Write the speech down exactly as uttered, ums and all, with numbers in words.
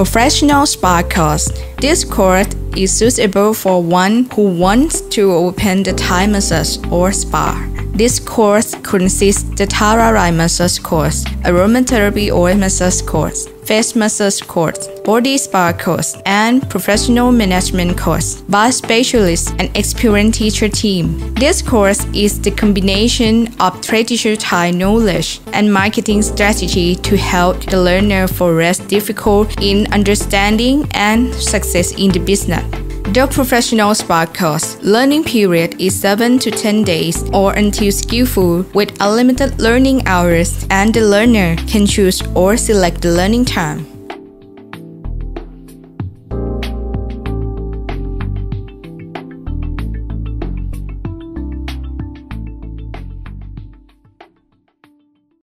Professionals Podcast. This course is suitable for one who wants to open the Thai massage or spa. This course consists the Thalarai massage course, aromatherapy oil massage course, face massage course, body spa course, and professional management course by specialists and experienced teacher team. This course is the combination of traditional Thai knowledge and marketing strategy to help the learner face difficulties in understanding and success in the business. The Professional Spa course learning period is seven to ten days or until skillful with unlimited learning hours, and the learner can choose or select the learning time.